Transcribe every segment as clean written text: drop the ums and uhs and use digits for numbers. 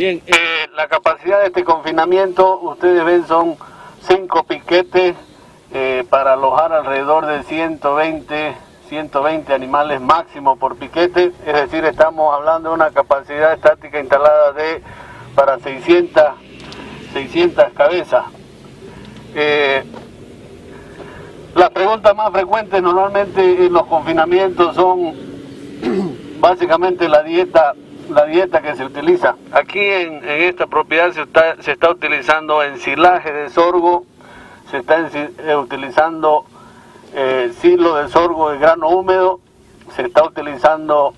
Bien, la capacidad de este confinamiento, ustedes ven, son 5 piquetes para alojar alrededor de 120 animales máximo por piquete, es decir, estamos hablando de una capacidad estática instalada de para 600 cabezas. Las preguntas más frecuentes normalmente en los confinamientos son básicamente la dieta que se utiliza. Aquí en esta propiedad se está utilizando ensilaje de sorgo, se está utilizando silo de sorgo de grano húmedo, se está utilizando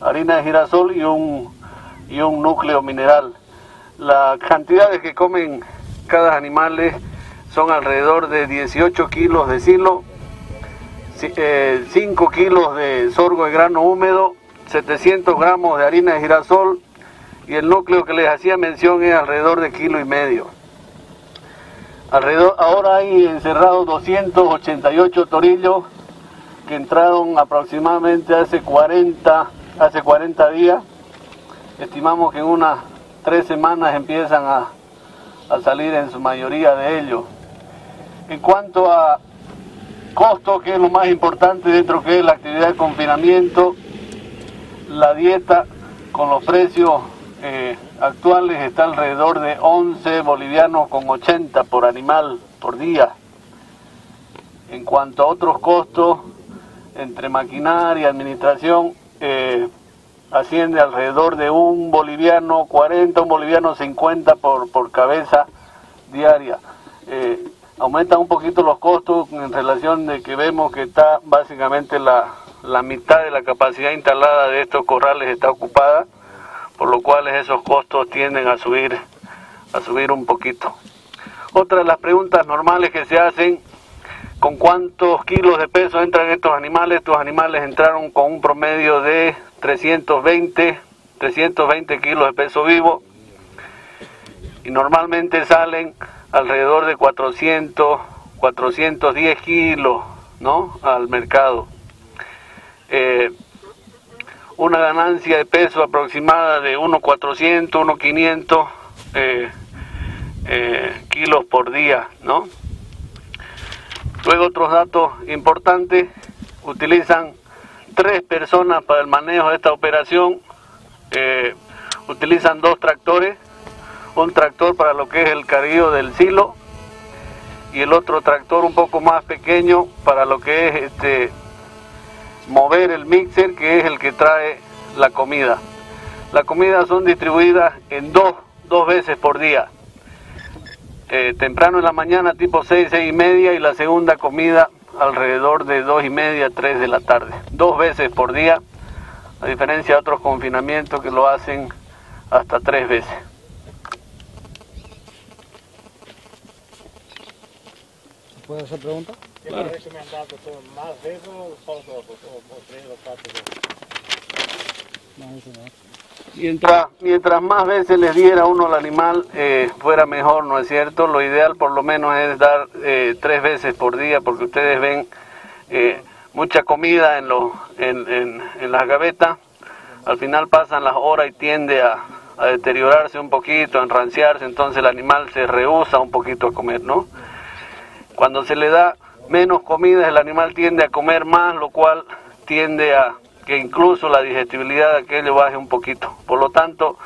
harina de girasol y un núcleo mineral. Las cantidades que comen cada animal son alrededor de 18 kilos de silo, 5 kilos de sorgo de grano húmedo, 700 gramos de harina de girasol y el núcleo que les hacía mención es alrededor de 1,5 kilos. Ahora hay encerrados 288 torillos que entraron aproximadamente hace 40 días. Estimamos que en unas 3 semanas empiezan a salir en su mayoría de ellos. En cuanto a costo, que es lo más importante dentro que es la actividad de confinamiento, la dieta con los precios actuales está alrededor de 11 bolivianos con 80 por animal por día. En cuanto a otros costos, entre maquinaria y administración, asciende alrededor de 1 boliviano 40, 1 boliviano 50 por cabeza diaria. Aumentan un poquito los costos en relación de que vemos que está básicamente la mitad de la capacidad instalada de estos corrales está ocupada, por lo cual esos costos tienden a subir un poquito. Otra de las preguntas normales que se hacen: ¿con cuántos kilos de peso entran estos animales? Estos animales entraron con un promedio de 320 kilos de peso vivo y normalmente salen alrededor de 410 kilos, ¿no?, al mercado. Una ganancia de peso aproximada de 1.400, 1.500 kilos por día, ¿no? Luego otros datos importantes: utilizan 3 personas para el manejo de esta operación, utilizan 2 tractores, un tractor para lo que es el carguío del silo y el otro tractor un poco más pequeño para lo que es mover el mixer, que es el que trae la comida. Las comidas son distribuidas en dos veces por día. Temprano en la mañana, tipo 6, 6:30, y la segunda comida alrededor de 2:30, 3 de la tarde. 2 veces por día, a diferencia de otros confinamientos que lo hacen hasta 3 veces. ¿Puedo hacer preguntas? Claro. Mientras más veces les diera uno al animal, fuera mejor, ¿no es cierto? Lo ideal por lo menos es dar 3 veces por día, porque ustedes ven mucha comida en las gavetas. Al final pasan las horas y tiende a deteriorarse un poquito, a enranciarse, entonces el animal se rehúsa un poquito a comer, ¿no? Cuando se le da menos comida, el animal tiende a comer más, lo cual tiende a que incluso la digestibilidad de aquello baje un poquito. Por lo tanto,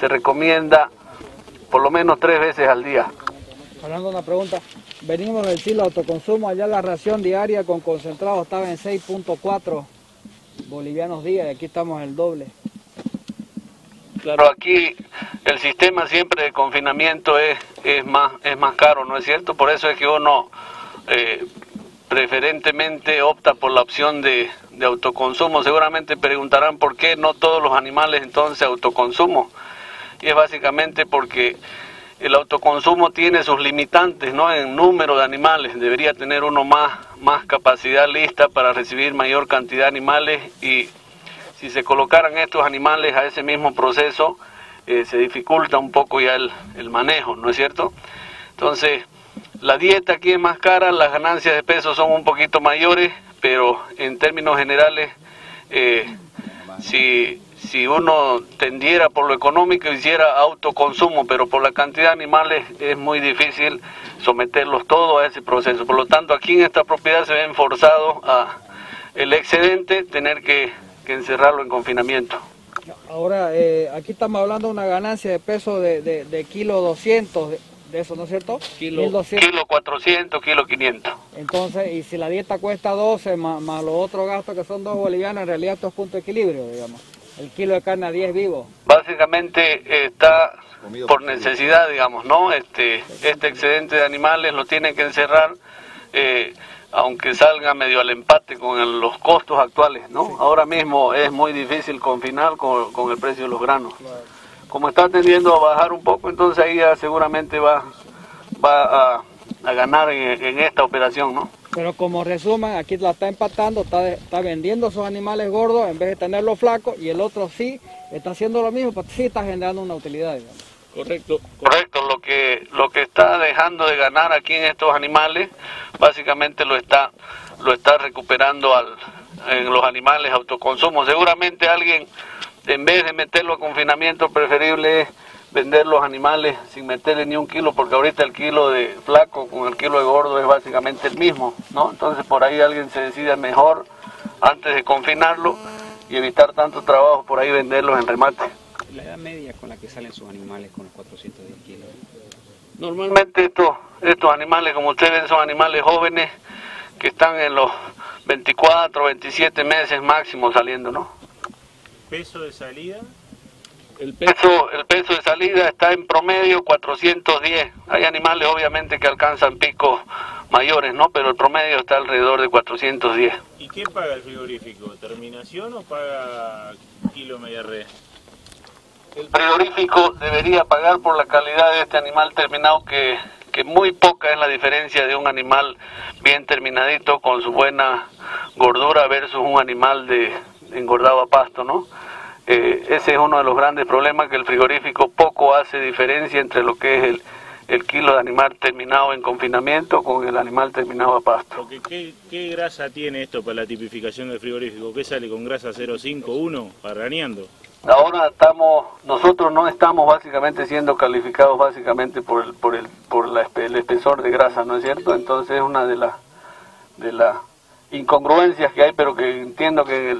se recomienda por lo menos 3 veces al día. Hablando de una pregunta, venimos del silo autoconsumo, allá la ración diaria con concentrado estaba en 6.4 bolivianos día, y aquí estamos en el doble. Claro, aquí el sistema siempre de confinamiento es más caro, ¿no es cierto? Por eso es que uno preferentemente opta por la opción de autoconsumo. Seguramente preguntarán por qué no todos los animales entonces autoconsumo, y es básicamente porque el autoconsumo tiene sus limitantes, ¿no?, en número de animales. Debería tener uno más capacidad lista para recibir mayor cantidad de animales, y si se colocaran estos animales a ese mismo proceso, se dificulta un poco ya el manejo, ¿no es cierto? Entonces, la dieta aquí es más cara, las ganancias de peso son un poquito mayores, pero en términos generales, si si uno tendiera por lo económico, hiciera autoconsumo, pero por la cantidad de animales es muy difícil someterlos todos a ese proceso. Por lo tanto, aquí en esta propiedad se ven forzados a el excedente tener que encerrarlo en confinamiento. Ahora, aquí estamos hablando de una ganancia de peso de kilo 200, de eso, ¿no es cierto? Kilo 400, kilo 500. Entonces, y si la dieta cuesta 12 más los otros gastos que son 2 bolivianos, en realidad esto es punto de equilibrio, digamos. El kilo de carne a 10 vivos. Básicamente está por necesidad, digamos, ¿no? Este excedente de animales lo tienen que encerrar, aunque salga medio al empate con los costos actuales, ¿no? Sí. Ahora mismo es muy difícil confinar con el precio de los granos. Claro. Como está tendiendo a bajar un poco, entonces ahí ya seguramente va a ganar en esta operación, ¿no? Pero como resumen, aquí la está empatando, está vendiendo esos animales gordos en vez de tenerlos flacos, y el otro sí está haciendo lo mismo, pero sí está generando una utilidad, digamos. Correcto. Correcto, lo que está dejando de ganar aquí en estos animales, básicamente lo está recuperando en los animales autoconsumo. Seguramente alguien, en vez de meterlo a confinamiento, preferible es vender los animales sin meterle ni un kilo, porque ahorita el kilo de flaco con el kilo de gordo es básicamente el mismo, ¿no? Entonces por ahí alguien se decide mejor, antes de confinarlo y evitar tanto trabajo, por ahí venderlos en remate. La edad media con la que salen sus animales con los 410 kilos. Normalmente estos animales, como ustedes ven, son animales jóvenes que están en los 24, 27 meses máximo saliendo, ¿no? ¿Peso de salida? El peso de salida está en promedio 410. Hay animales obviamente que alcanzan picos mayores, ¿no? Pero el promedio está alrededor de 410. ¿Y qué paga el frigorífico? ¿Terminación o paga kilo media red? El frigorífico debería pagar por la calidad de este animal terminado, que muy poca es la diferencia de un animal bien terminadito con su buena gordura versus un animal de engordado a pasto, ¿no? Ese es uno de los grandes problemas, que el frigorífico poco hace diferencia entre lo que es el kilo de animal terminado en confinamiento con el animal terminado a pasto. Porque, ¿qué grasa tiene esto para la tipificación del frigorífico? ¿Qué sale con grasa 0,51 parraneando? Ahora nosotros no estamos básicamente siendo calificados básicamente por el espesor de grasa, ¿no es cierto? Entonces es una de las incongruencias que hay, pero que entiendo que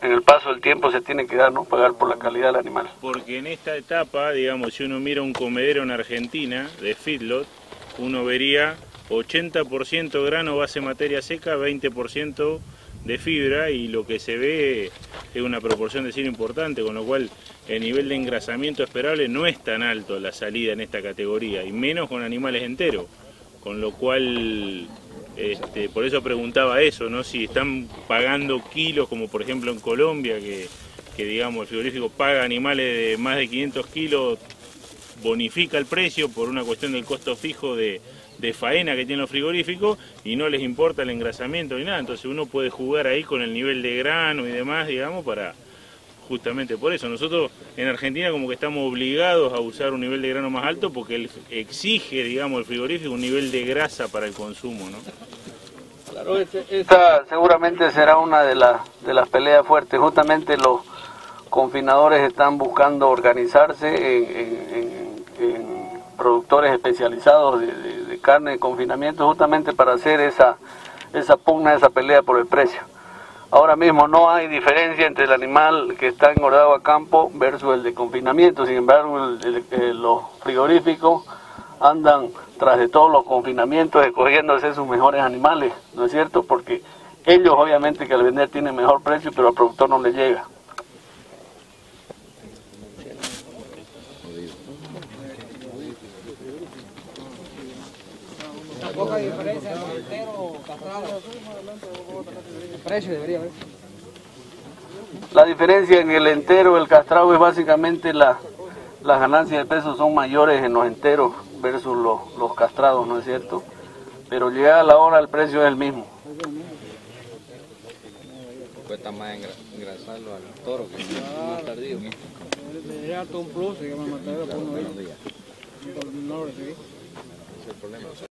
en el paso del tiempo se tiene que dar, ¿no? Pagar por la calidad del animal. Porque en esta etapa, digamos, si uno mira un comedero en Argentina de feedlot, uno vería 80% grano base materia seca, 20% de fibra, y lo que se ve es una proporción de cielo importante, con lo cual el nivel de engrasamiento esperable no es tan alto la salida en esta categoría, y menos con animales enteros, con lo cual por eso preguntaba eso, ¿no? Si están pagando kilos, como por ejemplo en Colombia, que digamos el frigorífico paga animales de más de 500 kilos, bonifica el precio por una cuestión del costo fijo de faena que tienen los frigoríficos, y no les importa el engrasamiento ni nada. Entonces uno puede jugar ahí con el nivel de grano y demás, digamos, para justamente por eso. Nosotros en Argentina como que estamos obligados a usar un nivel de grano más alto, porque exige, digamos, el frigorífico un nivel de grasa para el consumo, ¿no? Claro, esta seguramente será una de las peleas fuertes. Justamente los confinadores están buscando organizarse en productores especializados de carne de confinamiento, justamente para hacer esa pugna, esa pelea por el precio. Ahora mismo no hay diferencia entre el animal que está engordado a campo versus el de confinamiento. Sin embargo, los frigoríficos andan tras de todos los confinamientos escogiéndose sus mejores animales, ¿no es cierto? Porque ellos obviamente que al vender tienen mejor precio, pero al productor no le llega. Poca diferencia entre entero o castrado. El precio debería haber. La diferencia en el entero y el castrado es básicamente las ganancias de peso son mayores en los enteros versus los castrados, ¿no es cierto? Pero llegada la hora el precio es el mismo. Cuesta más engrasarlo al toro que más tardío. Le da todo un plus, digamos, matadero por unos días. No lo recibí. El problema, o sea,